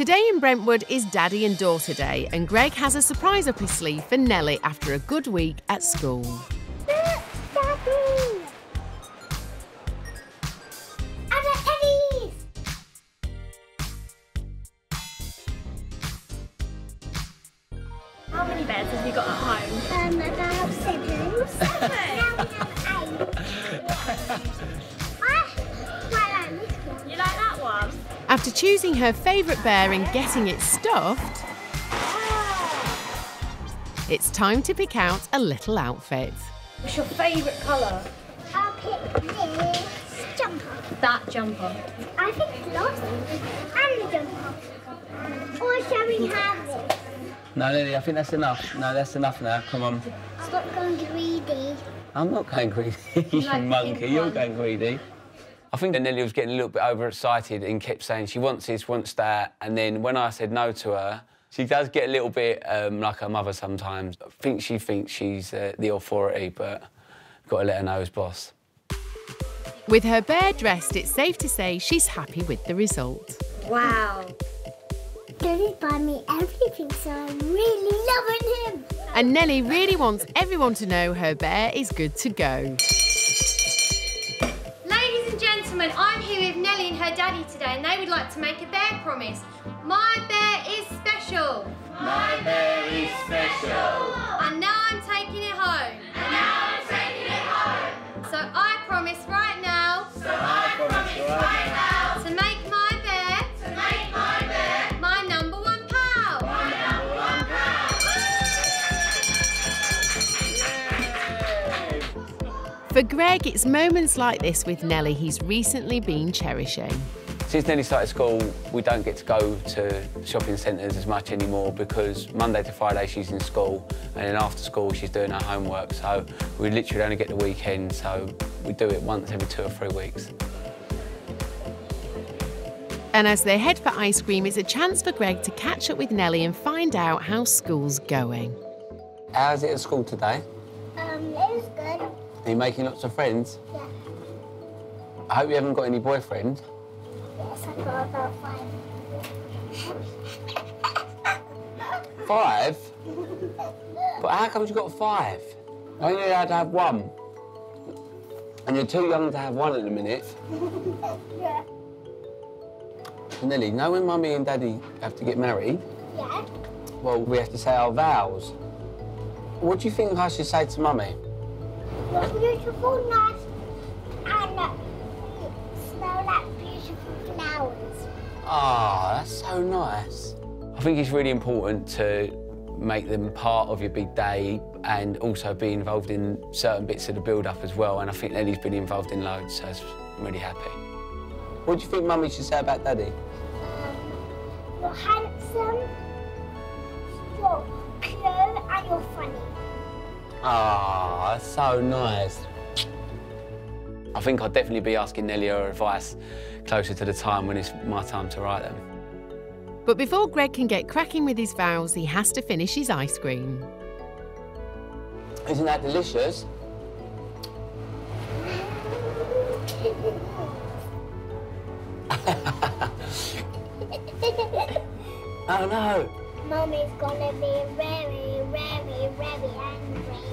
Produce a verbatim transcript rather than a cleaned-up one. Today in Brentwood is Daddy and Daughter Day, and Greg has a surprise up his sleeve for Nelly after a good week at school. Look, Daddy! I'm at Eddie's! How many beds have you got at home? Um, about seven. Seven? Now we have eight. After choosing her favourite bear and getting it stuffed, it's time to pick out a little outfit. What's your favourite colour? I'll pick this jumper. That jumper. I think it's lost. And the jumper. Or showing her. No, Lily, I think that's enough. No, that's enough now. Come on. Stop going greedy. I'm not going greedy, you like monkey. You're going greedy. I think that Nelly was getting a little bit overexcited and kept saying she wants this, wants that, and then when I said no to her, she does get a little bit um, like her mother sometimes. I think she thinks she's uh, the authority, but got to let her know who's boss. With her bear dressed, it's safe to say she's happy with the result. Wow. Daddy buys me everything, so I'm really loving him. And Nelly really wants everyone to know her bear is good to go. Gentlemen, I'm here with Nelly and her daddy today, and they would like to make a bear promise. My bear is special. My bear is special. And now I'm taking it home. And now I'm taking it home. So I promise right now. So I promise right now. To make my bear. To make my bear. My number one pal. My number one pal. For Greg, it's moments like this with Nelly he's recently been cherishing. Since Nelly started school, we don't get to go to shopping centres as much anymore because Monday to Friday she's in school, and then after school she's doing her homework, so we literally only get the weekend, so we do it once every two or three weeks. And as they head for ice cream, it's a chance for Greg to catch up with Nelly and find out how school's going. How's it at school today? Um, it was good. Are you making lots of friends? Yeah. I hope you haven't got any boyfriend. Yes, I've got about five. Five? But how come you got five? Why are you allowed to have one? And you're too young to have one at the minute. Yeah. Nelly, you know when Mummy and Daddy have to get married? Yeah. Well, we have to say our vows. What do you think I should say to Mummy? You're beautiful, nice, and uh, you smell like beautiful flowers. Ah, oh, that's so nice. I think it's really important to make them part of your big day and also be involved in certain bits of the build-up as well, and I think Nelly's been involved in loads, so I'm really happy. What do you think Mummy should say about Daddy? Um, you're handsome, you're cute, and you're funny. Ah, oh, so nice. I think I'll definitely be asking Nelly her advice closer to the time when it's my time to write them. But before Greg can get cracking with his vows, he has to finish his ice cream. Isn't that delicious? Oh no! Mummy's gonna be very, very, very angry.